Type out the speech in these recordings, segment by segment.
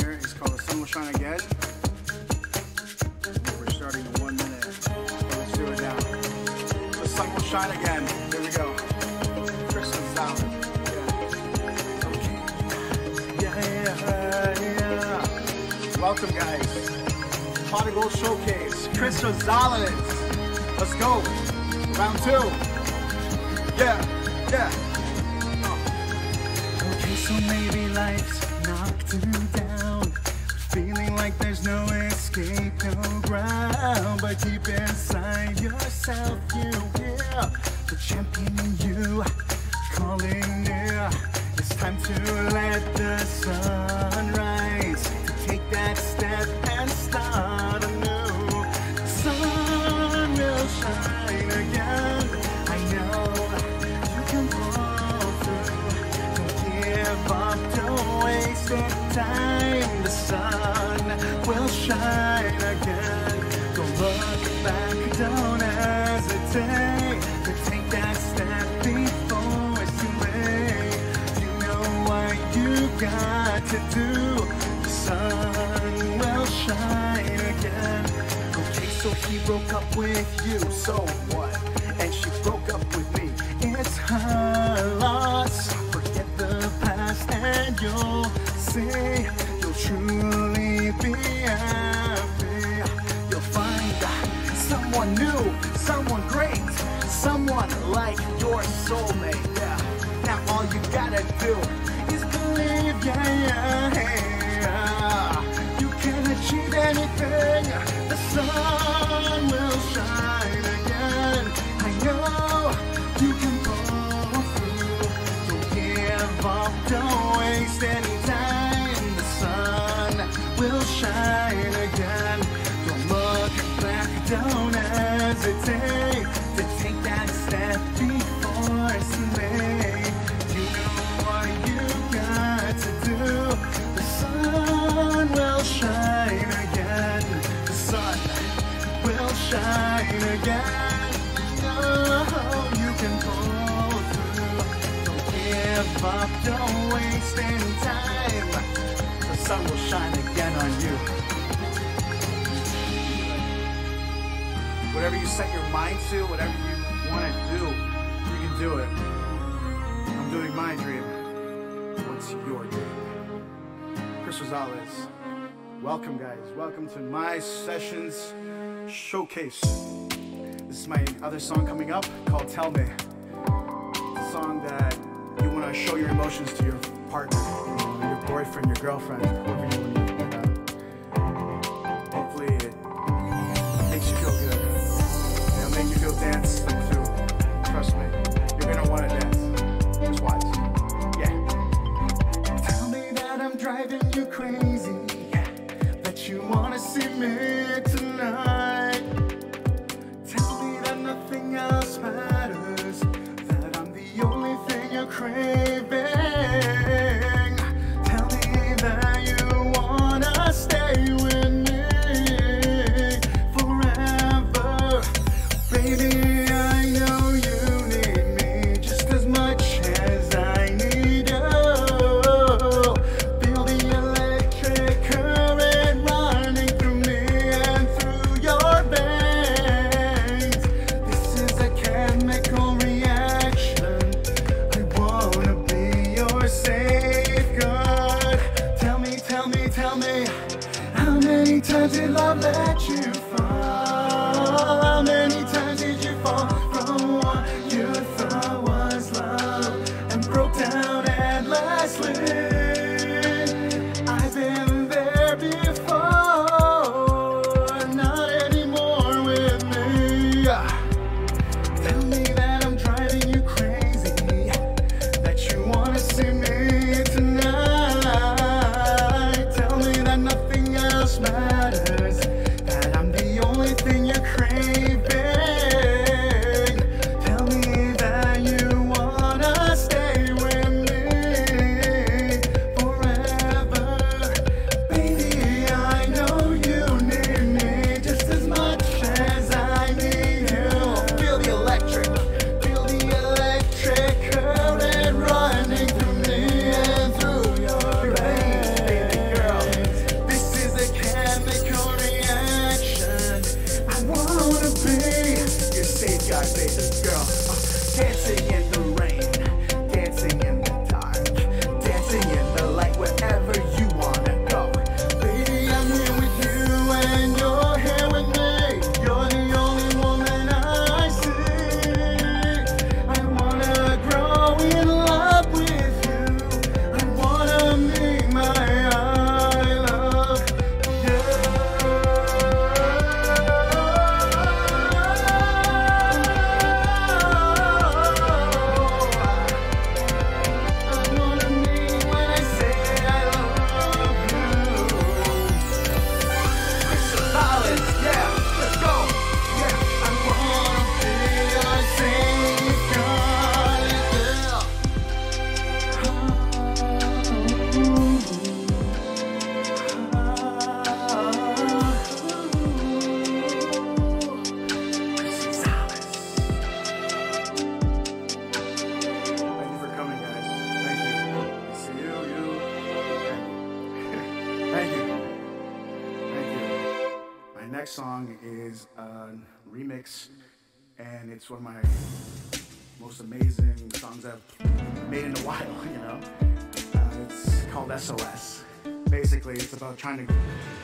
here is called The Sun Will Shine Again. We're starting in 1 minute. Let's do it now. The sun will shine again. Here we go. Chris Rosales. Yeah. Welcome, guys. Pot of Gold Showcase. Chris Rosales. Let's go. Round two. Yeah. Okay, so maybe life's knocked down, feeling like there's no escape, no ground. But deep inside yourself, you hear the champion in you calling near. It's time to let the sun rise, to take that step and start anew. The sun will shine again. I know you can pull through. Don't give up, don't waste your time. The sun will shine again. Don't look back, don't hesitate, to take that step before it's too late. You got to do. The sun will shine again. Okay, so he broke up with you, so what? And she broke up with me. It's her loss. Forget the past and you'll see. You'll truly be happy. You'll find someone new, someone great, someone like your soulmate. Yeah. Now all you gotta do is believe, yeah. You can achieve anything. The sun will shine again. I know you can pull through. Don't give up, don't waste any time. The sun will shine again. Don't look back, don't hesitate, to take that step before it's too late. You know what you got to do. The sun will shine again. The sun will shine again. Oh, you can pull through. Don't give up, don't waste any time. The sun will shine again on you. Whatever you set your mind to, whatever you want to do, you can do it. I'm doing my dream. What's your dream? Chris Rosales. Welcome, guys. Welcome to my Sessions Showcase. This is my other song coming up called Tell Me. It's a song that you want to show your emotions to your partner, your boyfriend, your girlfriend, whoever you want. Dance through. Trust me, you're gonna wanna dance. Just watch. Yeah. Tell me that I'm driving you crazy, that you wanna see me tonight. Tell me that nothing else matters, that I'm the only thing you're craving. Tell me that you wanna stay with me. Baby, I know you need me just as much as I need you. Feel the electric current running through me and through your veins. This is a chemical reaction. I wanna be your safeguard. Tell me, how many times did love let you fall? How many times? Matters that I'm the next song is a remix, and it's one of my most amazing songs I've made in a while, you know. It's called SOS. Basically, it's about trying to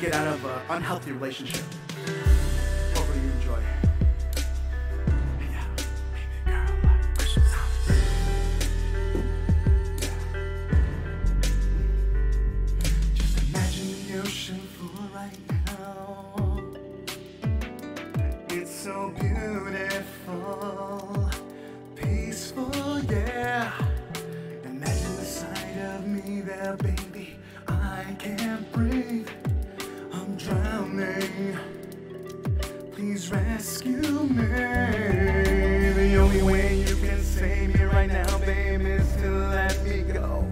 get out of an unhealthy relationship. Hopefully you enjoy it. So beautiful, peaceful, yeah. Imagine the sight of me there, baby. I can't breathe, I'm drowning. Please rescue me. The only way you can save me right now, babe, is to let me go.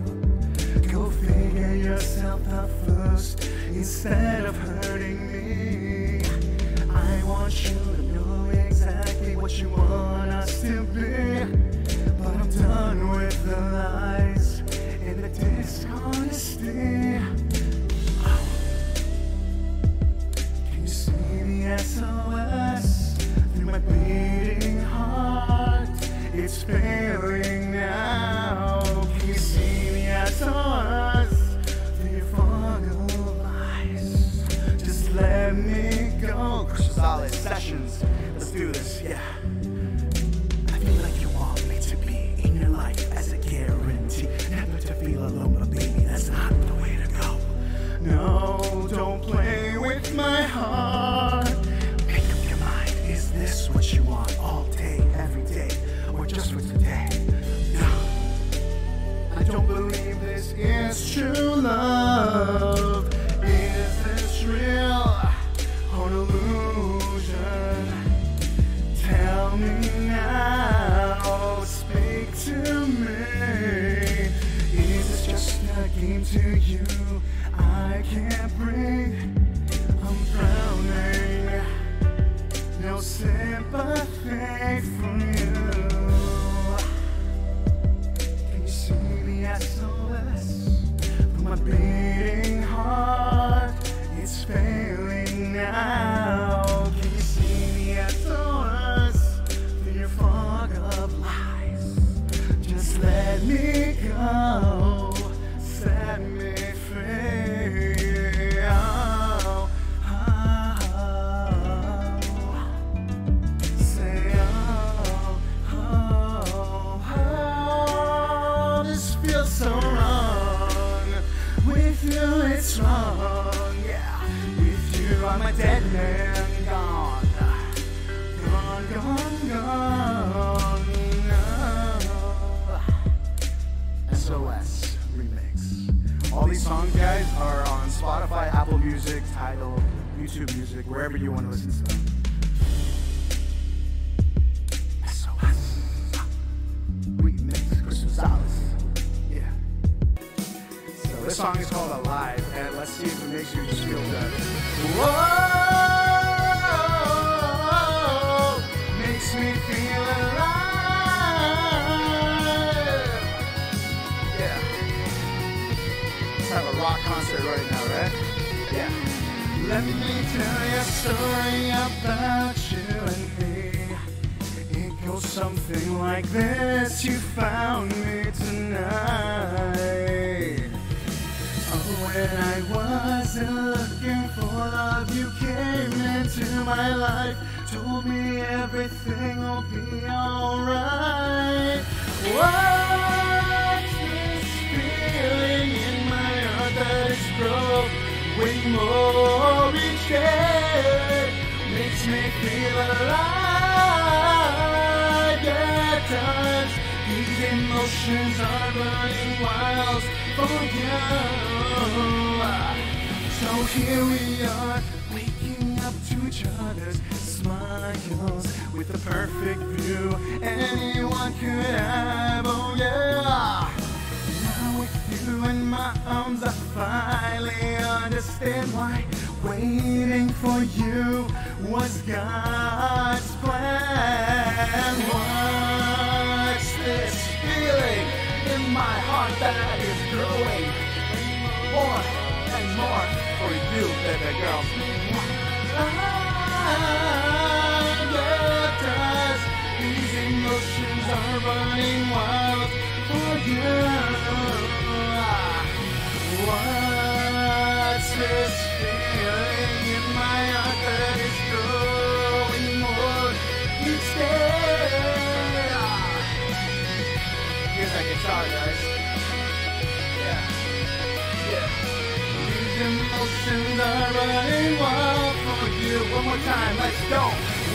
Go figure yourself out first, instead of hurting me. I want you to know exactly what you want us to be, but I'm done with the lies and the dishonesty. Oh. Can you see the SOS through my beating heart? It's failing now. Can you see the SOS through your fog of lies? Just let me go. Sessions, let's do this, yeah. I feel like you are meant to be in your life as a guarantee. Never to feel alone, but baby, that's not the way to go. No, don't play with my heart. Make up your mind, is this what you want all day, every day, or just for today? No, I don't believe this is true love. Is this real? Tell me now, speak to me. Is this just a game to you? I can't breathe, I'm drowning. No sympathy from you. Can you see the SOS from my beating heart? It's failing now. Can you see the SOS through your fog of lies? Just let me go, set me free. Oh, oh, oh. Say oh, oh, oh. This feels so wrong. With you it's wrong. I'm a dead man, gone, gone, gone, gone, no. SOS Remix. All these songs, guys, are on Spotify, Apple Music, Tidal, YouTube Music, wherever you want to listen to them. SOS Remix, Chris Rosales. Yeah. So this song is called Alive, and let's see if it makes you just feel good. Whoa, makes me feel alive. Yeah. Let's have a rock concert right now, right? Yeah. Let me tell you a story about you and me. It goes something like this. You found me tonight. Oh, when I wasn't looking for love, you came into my life, told me everything will be alright. What's this feeling in my heart that is growing way more each day? Makes me feel alive at times. These emotions are running wild for you. So here we are, waking up to each other's smiles with a perfect view anyone could have, oh yeah. Now with you in my arms I finally understand why waiting for you was God's plan. What's this feeling in my heart that is growing more and more for you, baby girl? find your touch. These emotions are running wild for you. What's this feeling in my heart that is growing more each day? Here's that guitar, guys. Emotions are running wild for you. One more time, let's go.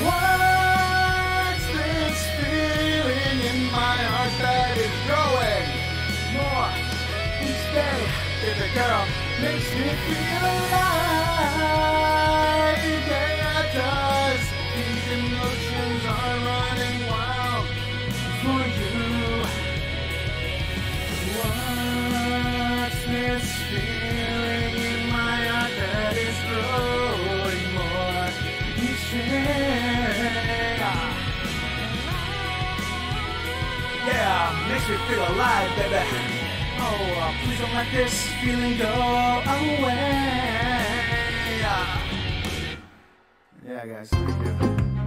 What's this feeling in my heart that is growing more each day? It's a girl, makes me feel alive. Yeah, it does. These emotions are running wild for you. What's this feeling in my heart that is growing more each day? Yeah, makes me feel alive, baby. Oh, please don't let this feeling go away. Yeah, guys,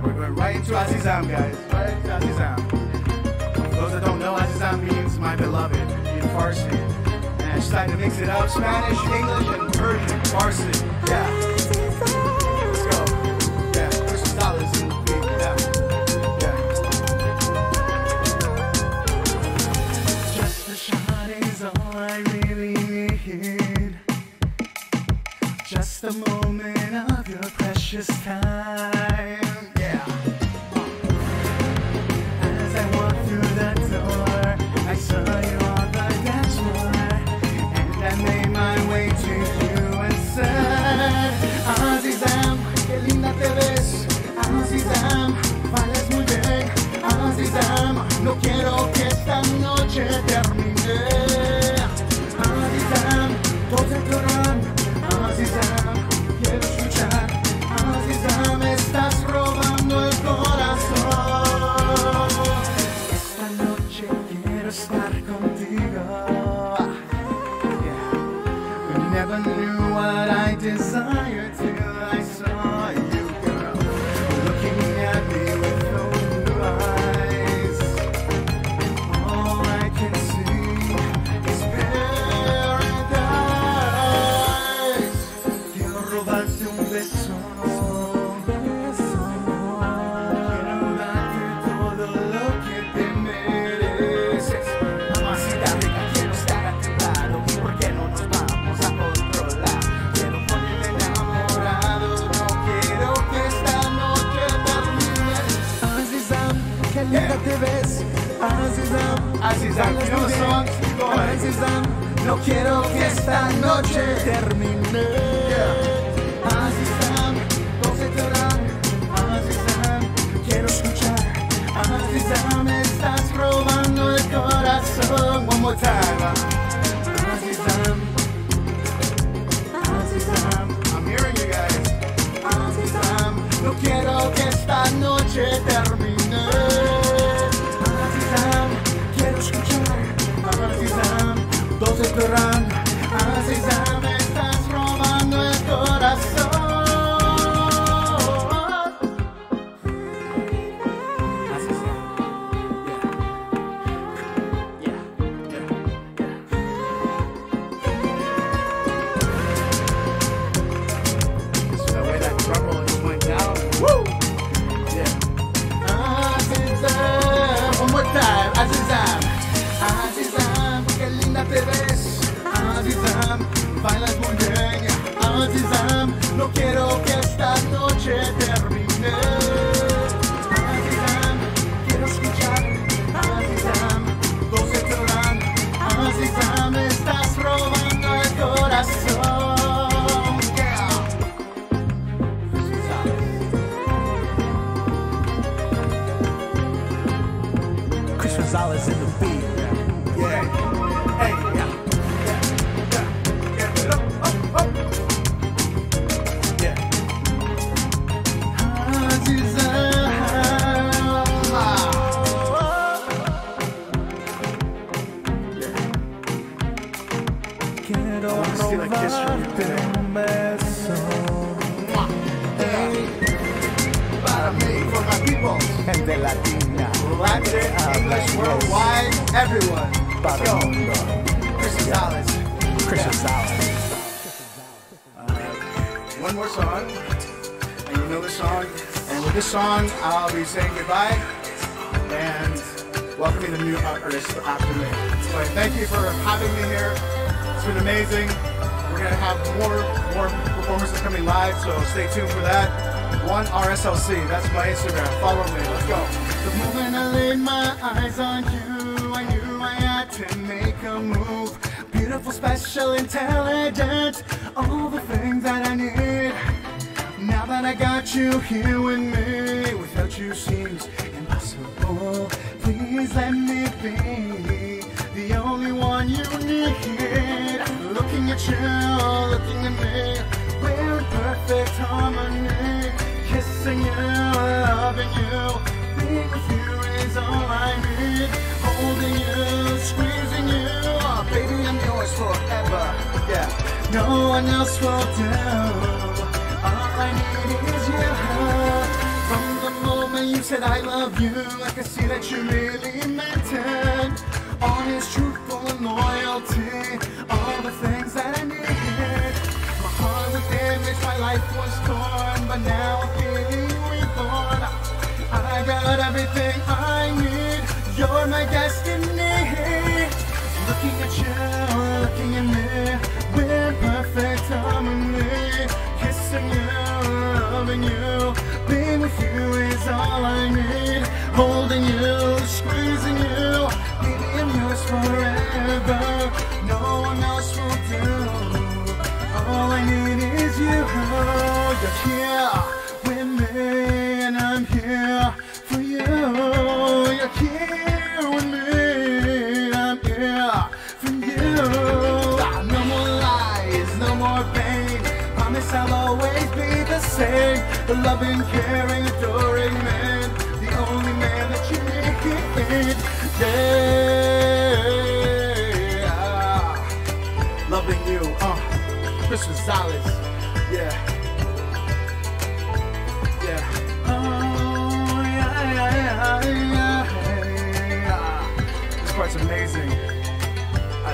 we're going right into Azizam, guys. Right into Azizam. For those that don't know, Azizam means my beloved in Farsi. I decided to mix it up, Spanish, English, and Persian, Farsi. Yeah. Let's go. Yeah, Chris Rosales in the beat. Yeah. Yeah. Just a shot is all I really need. Just a moment of your precious time. Yeah. As I walk through the door, I saw you on the dance floor. I made my way to you and said, Azizam, qué linda te ves. Azizam, vales muy bien. Azizam, no quiero que esta noche termine. Azizam, todo el corazón. Azizam, quiero escuchar. Azizam, me estás robando el corazón. Esta noche quiero estar contigo. Never knew what I desired till I saw you, girl, looking at me with open blue eyes. All I can see is paradise. Quiero robarte un beso, quiero darte todo lo que te mereces. Mamacita rica, quiero estar a tu lado, ¿por qué no nos vamos? Azizam, you know the songs? Azizam, no quiero que esta noche termine. Azizam, no se lloran. Azizam, quiero escuchar. Azizam, me estás robando el corazón. One more time. Azizam, Azizam, I'm hearing you guys. Azizam, no quiero que esta noche termine. Azizam, todos esperan. Azizam, me estás robando el corazón. Azizam, yeah. So the way that drum roll just went down. Woo! Yeah. Azizam, one more time. Azizam. Azizam, qué linda te ves. Azizam, bailas muy bien. Azizam, no quiero que esta noche termine. Azizam, quiero escuchar. Azizam, dos se lloran. Azizam, me estás robando el corazón. Yeah. Azizam. Chris Rosales in the beat. Kiss from you, baby. made for my people. Gente latina, Latin, English, worldwide, everyone. Let's go. Chris Rosales. Chris Rosales. One more song, and you know this song. And with this song, I'll be saying goodbye and welcoming the new artist after me. So I thank you for having me here. It's been amazing. We're gonna have more performances coming live, so stay tuned for that. One RSLC, that's my Instagram. Follow me. Let's go. The moment I laid my eyes on you, I knew I had to make a move. Beautiful, special, intelligent, all the things that I need. Now that I got you here with me, without you seems impossible. Please let me be the only one you need. Looking at you, looking at me, we're in perfect harmony. Kissing you, loving you, being with you is all I need. Holding you, squeezing you, oh, baby, I'm yours forever. Yeah, no one else will do. All I need is you. From the moment you said I love you, I could see that you really meant it. Honest, truthful, and loyalty, all the things that I needed. My heart was damaged, my life was torn, but now I'm feeling reborn. I got everything I need, you're my destiny. Looking at you, looking at me, we're in perfect harmony. Kissing you, loving you, being with you is all I need. Holding you, squeezing you, forever, no one else will do. All I need is you. You're here with me, and I'm here for you. You're here with me, I'm here for you. No more lies, no more pain. Promise I'll always be the same. The loving, caring, adoring man, the only man that you need. Loving you, Chris Rosales, yeah, yeah. Oh, yeah, yeah, yeah, yeah. This part's amazing. I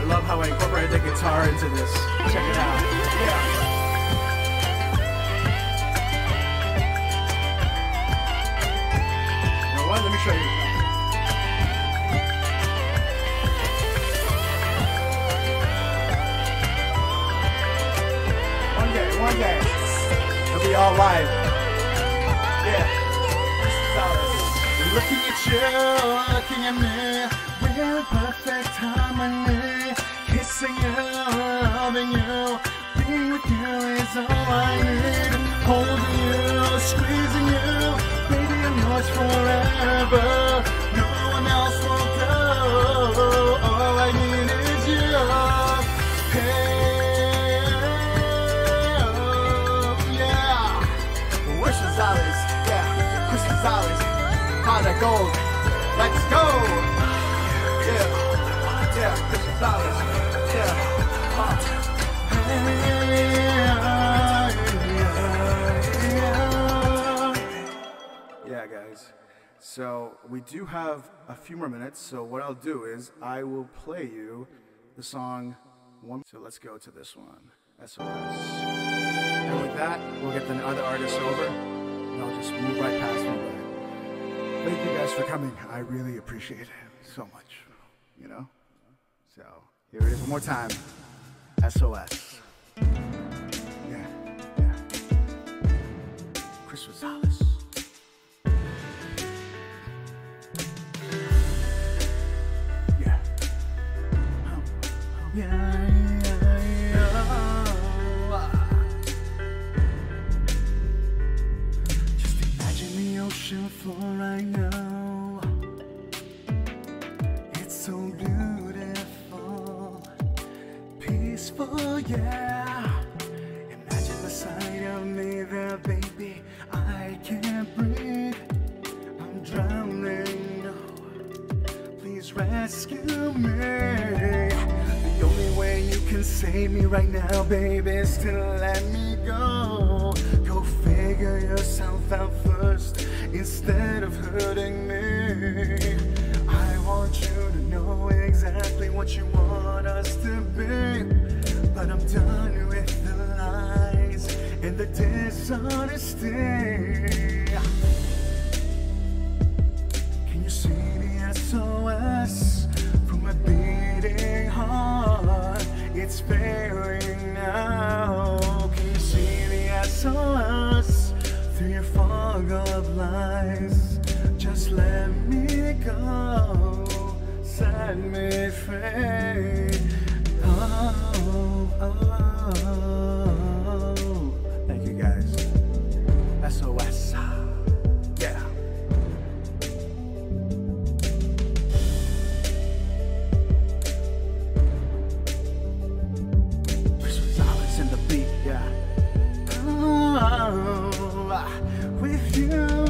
love how I incorporated the guitar into this. Check it out, yeah. You know what? Let me show you. One day, it'll be all live. Yeah, Chris Rosales. Looking at you, looking at me, we're in perfect harmony. Kissing you, loving you, being with you is all I need. Holding you, squeezing you, baby, I'm yours forever. No one else will go. All I need is you. Hey. Yeah, Chris Rosales, Pot of Gold. Let's go. Yeah, yeah, Chris Rosales. Yeah, Pot. Yeah, guys. So we do have a few more minutes. So what I'll do is I will play you the song. So let's go to this one. SOS. And with that, we'll get the other artists over. I'll just move right past me. Thank you guys for coming. I really appreciate it so much, you know? So here it is one more time. SOS. Yeah, yeah. Chris Rosales. Yeah. Oh, oh, yeah. Floor right now, it's so beautiful, peaceful, yeah. Imagine the sight of me there, baby. I can't breathe, I'm drowning. No, please rescue me. The only way you can save me right now, baby, is to let me go. Go figure. figure yourself out first instead of hurting me. I want you to know exactly what you want us to be, but I'm done with the lies and the dishonesty. Can you see the SOS from my beating heart? It's failing now. Can you see the SOS through your fog of lies? Just let me go, set me free. Oh, oh, oh. Thank you guys. SOS. Yeah. Chris Rosales in the beat, yeah. Oh, with you now.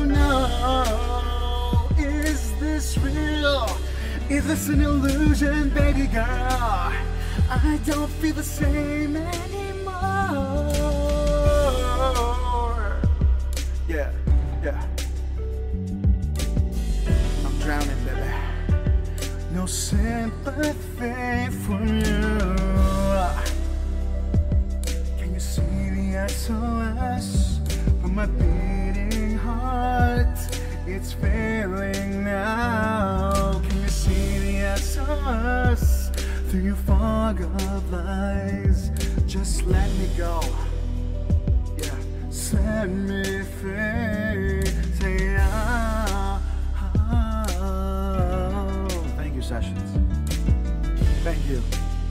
Is this real? Is this an illusion, baby girl? I don't feel the same anymore. Yeah, yeah. I'm drowning, baby. No sympathy from you. Can you see the SOS from my beating heart? It's failing now. Can you see the SOS? Through your fog of lies, just let me go. Yeah, set me free. Say, ah, ah. Thank you, Sessions. Thank you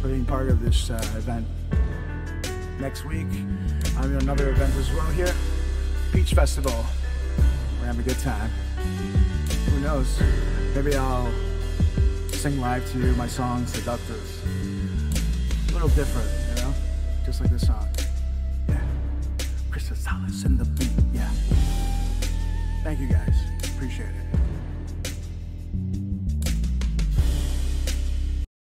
for being part of this event. Next week, I'm in another event as well here, Beach Festival. We're having a good time. Who knows? Maybe I'll sing live to you my song Seductors. A little different, you know? Just like this song. Yeah. Chris Rosales in the beat, yeah. Thank you guys. Appreciate it.